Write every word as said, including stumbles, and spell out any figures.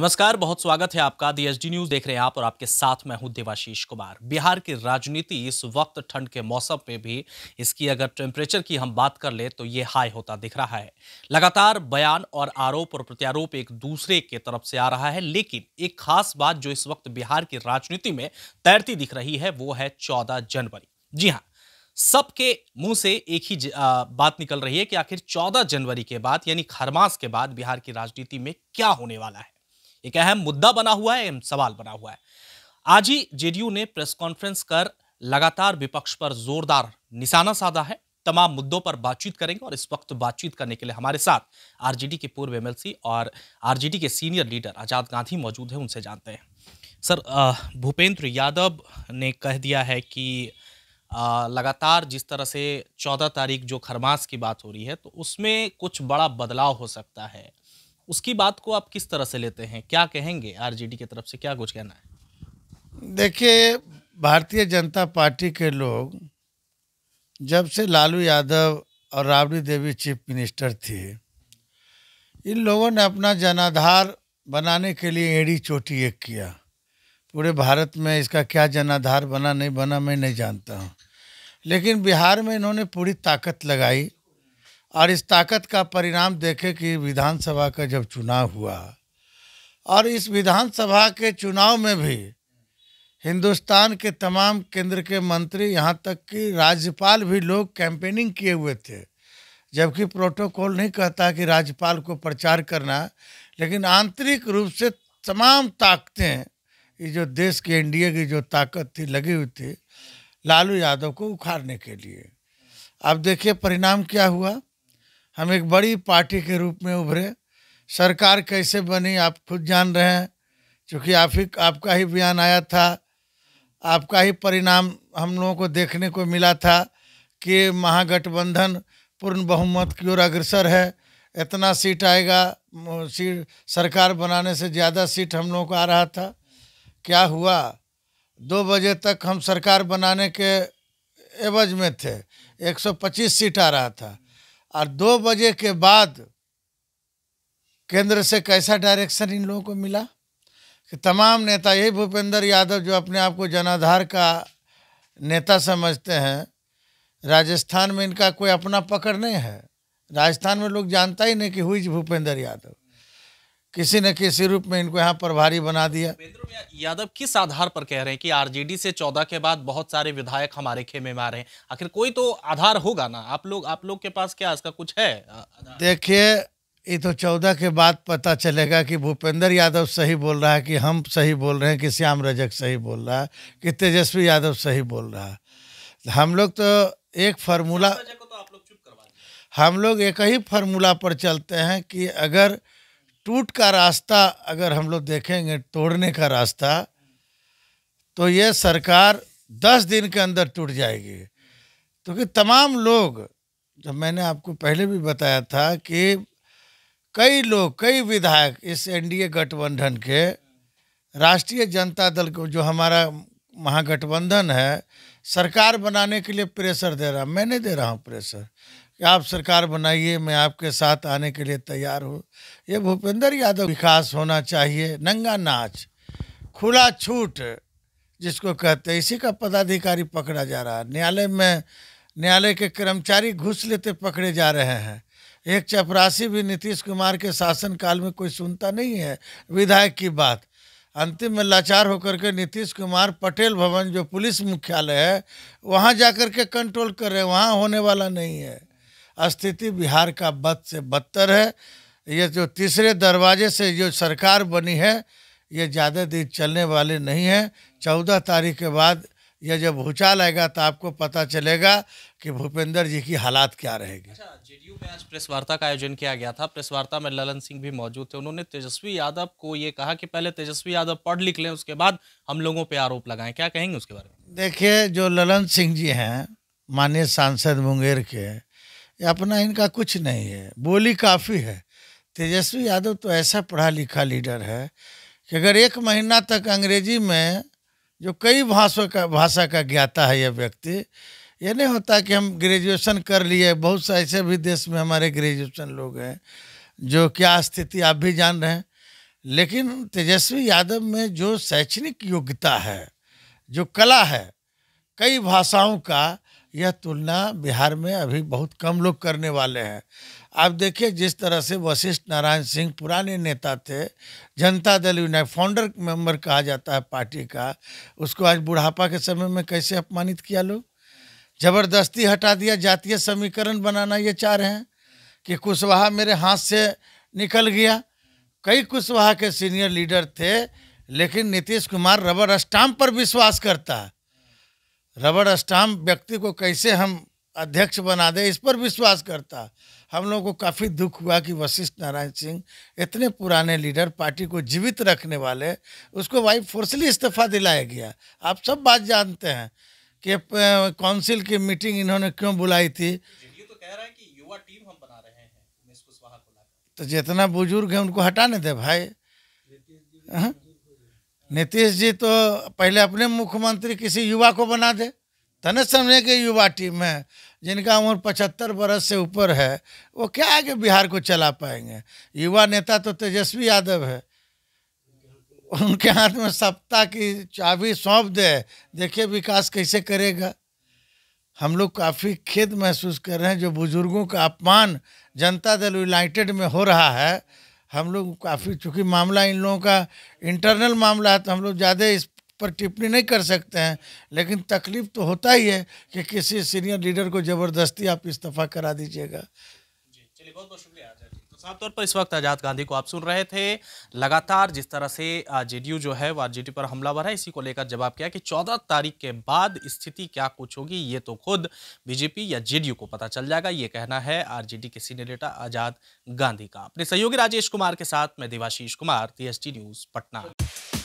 नमस्कार, बहुत स्वागत है आपका। दी एस डी न्यूज देख रहे हैं आप और आपके साथ मैं हूं देवाशीष कुमार। बिहार की राजनीति इस वक्त ठंड के मौसम में भी, इसकी अगर टेम्परेचर की हम बात कर ले तो ये हाई होता दिख रहा है। लगातार बयान और आरोप और प्रत्यारोप एक दूसरे के तरफ से आ रहा है, लेकिन एक खास बात जो इस वक्त बिहार की राजनीति में तैरती दिख रही है वो है चौदह जनवरी। जी हाँ, सबके मुंह से एक ही बात निकल रही है कि आखिर चौदह जनवरी के बाद यानी खरमास के बाद बिहार की राजनीति में क्या होने वाला है। एक अहम मुद्दा बना हुआ है, अहम सवाल बना हुआ है। आज ही जेडीयू ने प्रेस कॉन्फ्रेंस कर लगातार विपक्ष पर जोरदार निशाना साधा है। तमाम मुद्दों पर बातचीत करेंगे और इस वक्त बातचीत करने के लिए हमारे साथ आरजेडी के पूर्व एमएलसी और आरजेडी के सीनियर लीडर आजाद गांधी मौजूद हैं, उनसे जानते हैं। सर, भूपेंद्र यादव ने कह दिया है कि आ, लगातार जिस तरह से चौदह तारीख जो खरमास की बात हो रही है तो उसमें कुछ बड़ा बदलाव हो सकता है। उसकी बात को आप किस तरह से लेते हैं, क्या कहेंगे आरजेडी की तरफ से, क्या कुछ कहना है? देखिए, भारतीय जनता पार्टी के लोग जब से लालू यादव और राबड़ी देवी चीफ मिनिस्टर थी, इन लोगों ने अपना जनाधार बनाने के लिए एड़ी चोटी एक किया। पूरे भारत में इसका क्या जनाधार बना नहीं बना मैं नहीं जानता हूँ, लेकिन बिहार में इन्होंने पूरी ताकत लगाई और इस ताकत का परिणाम देखे कि विधानसभा का जब चुनाव हुआ और इस विधानसभा के चुनाव में भी हिंदुस्तान के तमाम केंद्र के मंत्री यहाँ तक कि राज्यपाल भी लोग कैंपेनिंग किए हुए थे, जबकि प्रोटोकॉल नहीं कहता कि राज्यपाल को प्रचार करना, लेकिन आंतरिक रूप से तमाम ताकतें, ये जो देश की एनडीए की जो ताकत थी, लगी हुई थी लालू यादव को उखाड़ने के लिए। अब देखिए परिणाम क्या हुआ। हम एक बड़ी पार्टी के रूप में उभरे, सरकार कैसे बनी आप खुद जान रहे हैं, क्योंकि आप ही आपका ही बयान आया था, आपका ही परिणाम हम लोगों को देखने को मिला था कि महागठबंधन पूर्ण बहुमत की ओर अग्रसर है, इतना सीट आएगा, सीट सरकार बनाने से ज़्यादा सीट हम लोगों को आ रहा था। क्या हुआ, दो बजे तक हम सरकार बनाने के एवज में थे, एक सौ पच्चीस सीट आ रहा था, और दो बजे के बाद केंद्र से कैसा डायरेक्शन इन लोगों को मिला कि तमाम नेता, यही भूपेंद्र यादव जो अपने आप को जनाधार का नेता समझते हैं, राजस्थान में इनका कोई अपना पकड़ नहीं है। राजस्थान में लोग जानता ही नहीं कि हुई भूपेंद्र यादव, किसी न किसी रूप में इनको यहाँ प्रभारी बना दिया। भूपेंद्र यादव किस आधार पर कह रहे हैं कि आरजेडी से चौदह के बाद बहुत सारे विधायक हमारे खेमे में आ रहे हैं? आखिर कोई तो आधार होगा ना। आप लोग आप लोग के पास क्या इसका कुछ है? देखिए, ये तो चौदह के बाद पता चलेगा कि भूपेंद्र यादव सही बोल रहा है कि हम सही बोल रहे हैं, कि श्याम रजक सही बोल रहा है, कि तेजस्वी यादव सही बोल रहा है। हम लोग तो एक फार्मूला हम लोग एक ही फार्मूला पर चलते हैं कि अगर टूट का रास्ता अगर हम लोग देखेंगे, तोड़ने का रास्ता, तो ये सरकार दस दिन के अंदर टूट जाएगी। क्योंकि तो तमाम लोग, जब मैंने आपको पहले भी बताया था कि कई लोग, कई विधायक इस एनडीए गठबंधन के, राष्ट्रीय जनता दल को जो हमारा महागठबंधन है, सरकार बनाने के लिए प्रेशर दे रहा। मैं नहीं दे रहा हूँ प्रेशर कि आप सरकार बनाइए, मैं आपके साथ आने के लिए तैयार हूँ। ये भूपेंद्र यादव, विकास होना चाहिए, नंगा नाच, खुला छूट जिसको कहते हैं, इसी का पदाधिकारी पकड़ा जा रहा है। न्यायालय में न्यायालय के कर्मचारी घुस लेते पकड़े जा रहे हैं। एक चपरासी भी नीतीश कुमार के शासनकाल में कोई सुनता नहीं है विधायक की बात। अंतिम में लाचार होकर के नीतीश कुमार पटेल भवन जो पुलिस मुख्यालय है वहाँ जा कर के कंट्रोल कर रहे हैं, वहाँ होने वाला नहीं है। स्थिति बिहार का बद से बदतर है। ये जो तीसरे दरवाजे से जो सरकार बनी है ये ज़्यादा दिन चलने वाले नहीं है। चौदह तारीख के बाद यह जब भूचाल आएगा तो आपको पता चलेगा कि भूपेंद्र जी की हालात क्या रहेगी। अच्छा, जेडीयू में आज प्रेस वार्ता का आयोजन किया गया था। प्रेस वार्ता में ललन सिंह भी मौजूद थे। उन्होंने तेजस्वी यादव को ये कहा कि पहले तेजस्वी यादव पढ़ लिख लें, उसके बाद हम लोगों पर आरोप लगाएं। क्या कहेंगे उसके बारे में? देखिए, जो ललन सिंह जी हैं माननीय सांसद मुंगेर के, अपना इनका कुछ नहीं है, बोली काफ़ी है। तेजस्वी यादव तो ऐसा पढ़ा लिखा लीडर है कि अगर एक महीना तक अंग्रेजी में, जो कई भाषा का भाषा का ज्ञाता है यह व्यक्ति, ये नहीं होता कि हम ग्रेजुएशन कर लिए। बहुत से ऐसे भी देश में हमारे ग्रेजुएशन लोग हैं जो क्या स्थिति आप भी जान रहे हैं। लेकिन तेजस्वी यादव में जो शैक्षणिक योग्यता है, जो कला है, कई भाषाओं का, यह तुलना बिहार में अभी बहुत कम लोग करने वाले हैं। आप देखिए जिस तरह से वशिष्ठ नारायण सिंह पुराने नेता थे, Janata Dal United founder member कहा जाता है पार्टी का, उसको आज बुढ़ापा के समय में कैसे अपमानित किया लोग, जबरदस्ती हटा दिया। जातीय समीकरण बनाना ये चाह रहे हैं कि कुशवाहा मेरे हाथ से निकल गया। कई कुशवाहा के सीनियर लीडर थे, लेकिन नीतीश कुमार रबर स्टाम्प पर विश्वास करता है। रबर स्टाम्प व्यक्ति को कैसे हम अध्यक्ष बना दें, इस पर विश्वास करता। हम लोगों को काफ़ी दुख हुआ कि वशिष्ठ नारायण सिंह, इतने पुराने लीडर, पार्टी को जीवित रखने वाले, उसको भाई फोर्सली इस्तीफा दिलाया गया। आप सब बात जानते हैं कि काउंसिल की मीटिंग इन्होंने क्यों बुलाई थी। जेडीयू तो कह रहा है कि युवा टीम हम बना रहे हैं उमेश कुशवाहा को लाकर, तो जितना बुजुर्ग है उनको हटाने दे भाई। नीतीश जी तो पहले अपने मुख्यमंत्री किसी युवा को बना दे, तने समझे कि युवा टीम है, जिनका उम्र पचहत्तर बरस से ऊपर है, वो क्या आगे बिहार को चला पाएंगे। युवा नेता तो तेजस्वी यादव है, उनके हाथ में सत्ता की चाबी सौंप दे, देखिए विकास कैसे करेगा। हम लोग काफ़ी खेद महसूस कर रहे हैं, जो बुजुर्गों का अपमान जनता दल यूनाइटेड में हो रहा है। हम लोग काफ़ी, चूँकि मामला इन लोगों का इंटरनल मामला है, तो हम लोग ज़्यादा इस पर टिप्पणी नहीं कर सकते हैं, लेकिन तकलीफ तो होता ही है कि किसी सीनियर लीडर को ज़बरदस्ती आप इस्तीफा करा दीजिएगा। चलिए, बहुत बहुत शुक्रिया। साफ तौर पर इस वक्त आजाद गांधी को आप सुन रहे थे। लगातार जिस तरह से जेडीयू जो है वो आरजेडी पर हमलावर है, इसी को लेकर जवाब किया कि चौदह तारीख के बाद स्थिति क्या कुछ होगी ये तो खुद बीजेपी या जेडीयू को पता चल जाएगा। ये कहना है आरजेडी के सीनियर नेता आजाद गांधी का। अपने सहयोगी राजेश कुमार के साथ मैं Debashish Kumar, T S T news, Patna.